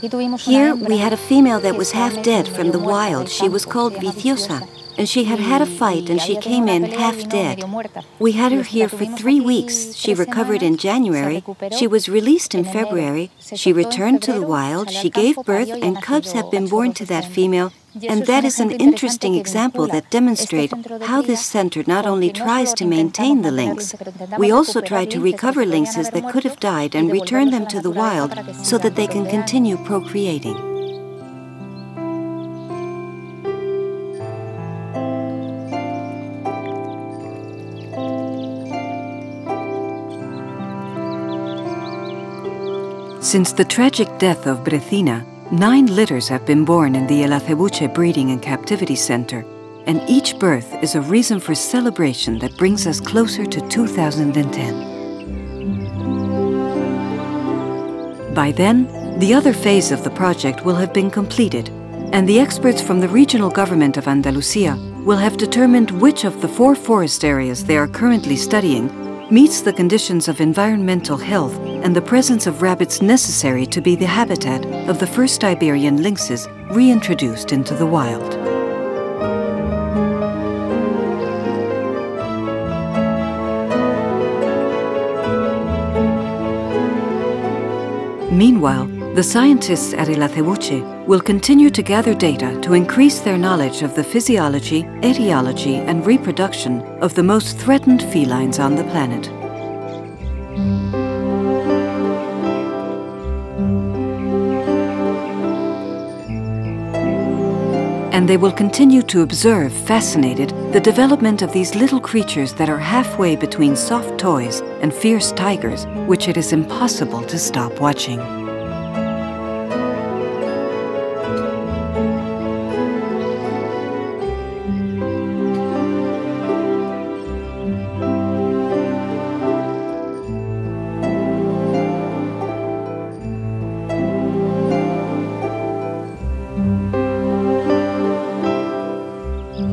Here we had a female that was half dead from the wild. She was called Vitiosa, and she had had a fight and she came in half dead. We had her here for 3 weeks. She recovered in January. She was released in February. She returned to the wild. She gave birth, and cubs have been born to that female. And that is an interesting example that demonstrates how this center not only tries to maintain the lynx, we also try to recover lynxes that could have died and return them to the wild so that they can continue procreating. Since the tragic death of Brethina, 9 litters have been born in the El Acebuche Breeding and Captivity Center, and each birth is a reason for celebration that brings us closer to 2010. By then, the other phase of the project will have been completed, and the experts from the regional government of Andalusia will have determined which of the 4 forest areas they are currently studying meets the conditions of environmental health and the presence of rabbits necessary to be the habitat of the first Iberian lynxes reintroduced into the wild. Meanwhile, the scientists at El Acebuche will continue to gather data to increase their knowledge of the physiology, etiology, and reproduction of the most threatened felines on the planet. And they will continue to observe, fascinated, the development of these little creatures that are halfway between soft toys and fierce tigers, which it is impossible to stop watching.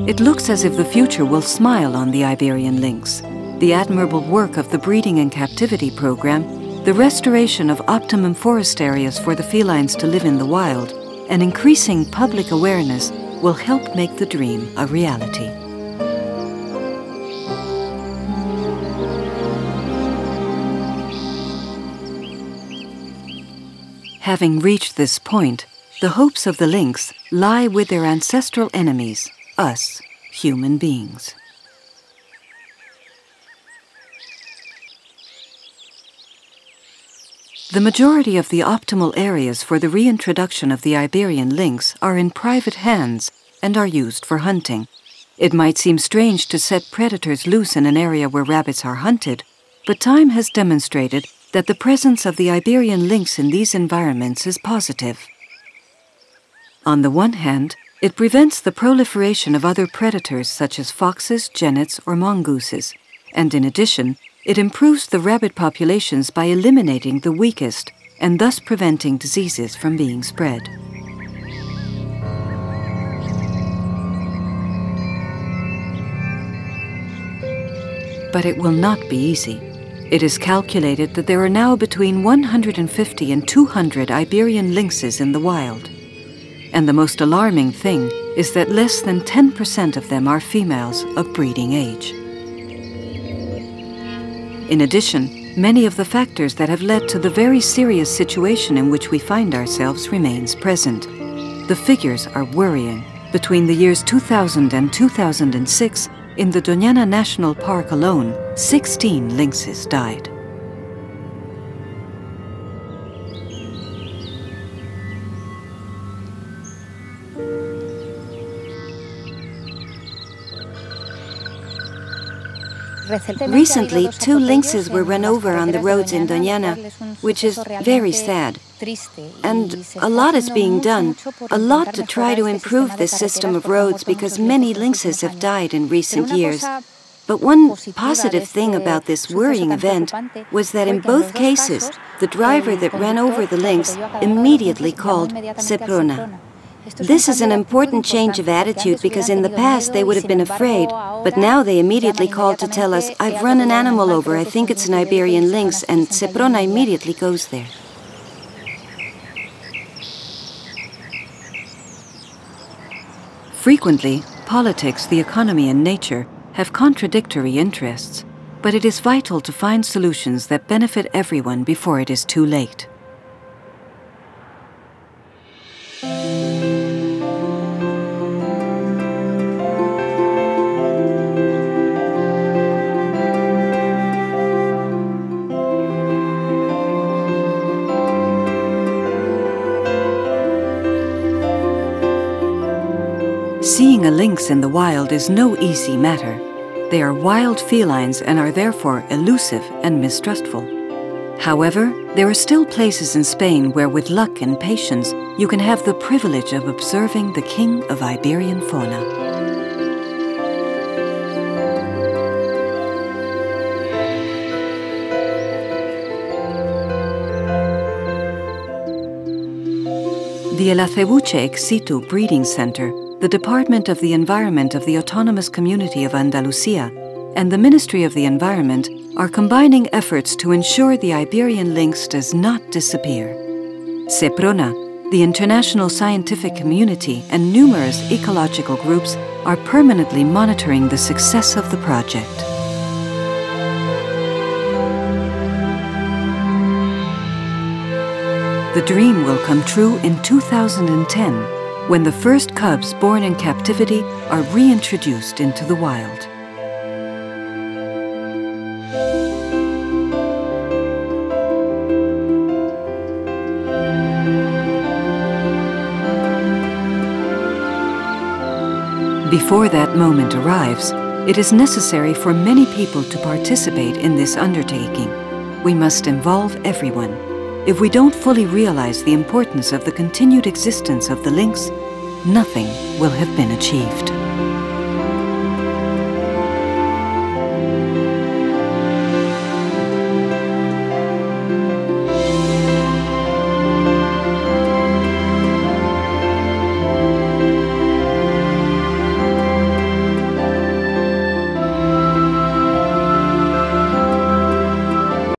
It looks as if the future will smile on the Iberian lynx. The admirable work of the Breeding and Captivity Program, the restoration of optimum forest areas for the felines to live in the wild, and increasing public awareness will help make the dream a reality. Having reached this point, the hopes of the lynx lie with their ancestral enemies, us, human beings. The majority of the optimal areas for the reintroduction of the Iberian lynx are in private hands and are used for hunting. It might seem strange to set predators loose in an area where rabbits are hunted, but time has demonstrated that the presence of the Iberian lynx in these environments is positive. On the one hand, it prevents the proliferation of other predators such as foxes, jennets, or mongooses, and in addition, it improves the rabbit populations by eliminating the weakest and thus preventing diseases from being spread. But it will not be easy. It is calculated that there are now between 150 and 200 Iberian lynxes in the wild. And the most alarming thing is that less than 10% of them are females of breeding age. In addition, many of the factors that have led to the very serious situation in which we find ourselves remains present. The figures are worrying. Between the years 2000 and 2006, in the Doñana National Park alone, 16 lynxes died. Recently, 2 lynxes were run over on the roads in Doñana, which is very sad. And a lot is being done, a lot to try to improve this system of roads because many lynxes have died in recent years. But one positive thing about this worrying event was that in both cases, the driver that ran over the lynx immediately called Seprona. This is an important change of attitude because in the past they would have been afraid, but now they immediately call to tell us, "I've run an animal over, I think it's an Iberian lynx," and Seprona immediately goes there. Frequently, politics, the economy, and nature have contradictory interests, but it is vital to find solutions that benefit everyone before it is too late. Seeing a lynx in the wild is no easy matter. They are wild felines and are therefore elusive and mistrustful. However, there are still places in Spain where with luck and patience you can have the privilege of observing the king of Iberian fauna. The El Acebuche ex situ breeding center, the Department of the Environment of the Autonomous Community of Andalusia and the Ministry of the Environment are combining efforts to ensure the Iberian lynx does not disappear. Seprona, the international scientific community, and numerous ecological groups are permanently monitoring the success of the project. The dream will come true in 2010. When the first cubs born in captivity are reintroduced into the wild. Before that moment arrives, it is necessary for many people to participate in this undertaking. We must involve everyone. If we don't fully realize the importance of the continued existence of the lynx, nothing will have been achieved.